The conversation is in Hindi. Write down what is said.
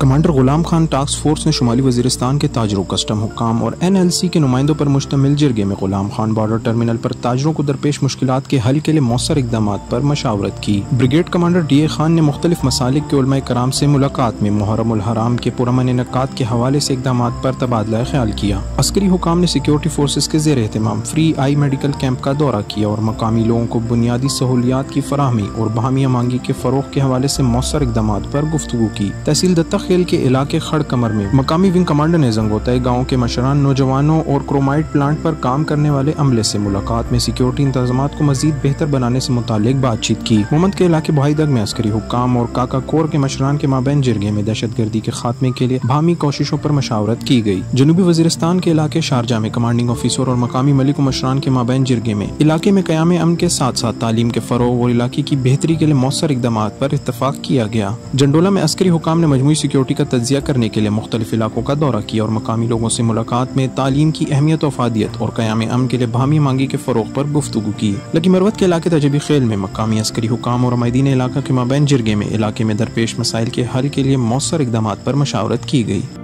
Commander Ghulam Khan task force ने शुमाली वजीरिस्तान के ताजरों, कस्टम हुक्काम और NLC के नुमाइंदों पर मुश्तमिल जिरगे में गुलाम खान बॉर्डर टर्मिनल पर ताजरों को दरपेश मुश्किलात के हल के लिए मौसर इकदाम पर मशावरत की। ब्रिगेड कमांडर DA खान ने मुख्तलिफ मसालिक के उलमाए कराम से मुलाकात में मुहर्रम उल हराम के पुरअमन इनेकाद के हवाले से इकदाम पर तबादला ख्याल किया। अस्करी हुक्काम ने सिक्योरिटी फोर्सेज के ज़ेर एहतमाम फ्री आई मेडिकल कैंप का दौरा किया और मकामी लोगों को बुनियादी सहूलियात की फराहमी और बाहमी अमांगी के फरोग के हवाले से मौसर इकदाम पर गुफ्तगू की। तहसील दत्तख खेल के इलाके खड़ कमर में मकामी विंग कमांडर ने जंगोताई गाँव के मशरान, नौजवानों और क्रोमाइट प्लांट पर काम करने वाले अमले से मुलाकात में सिक्योरिटी इंतजामात को मजीद बेहतर बनाने से मुतालिक बातचीत की। मोहम्मद के इलाके भाईदग में अस्करी हुक्काम और काकाकोर के मशरान के माबैन जिरगे में दहशत गर्दी के खात्मे के लिए बाहमी कोशिशों पर मशावरत की गई। जनूबी वजीरिस्तान के इलाके शारजा में कमांडिंग ऑफिसर और मकामी मलिक मशरान के माबैन जिरगे में इलाके में कयाम अमन के साथ साथ तालीम के फरोग और इलाके की बेहतरी के लिए मौसर इकदाम पर इतफाक किया गया। जंडोला में अस्करी हुक्काम ने मजमूई सिक्योरिटी का तजिया करने के लिए मुख्तलिफ इलाकों का दौरा किया और मकामी लोगों से मुलाकात में तालीम की अहमियत, वफादियत और कयाम अमन के लिए बाहमी मांगी के फरोग पर गुफ्तगू की। लेकिन मरवत के इलाके तजबी खेल में मकामी अस्करी हुक्काम और अमायदीन इलाका के माबैन जिरगे में इलाके में दरपेश मसाइल के हल के लिए मौसर इकदाम पर मशावरत की गई।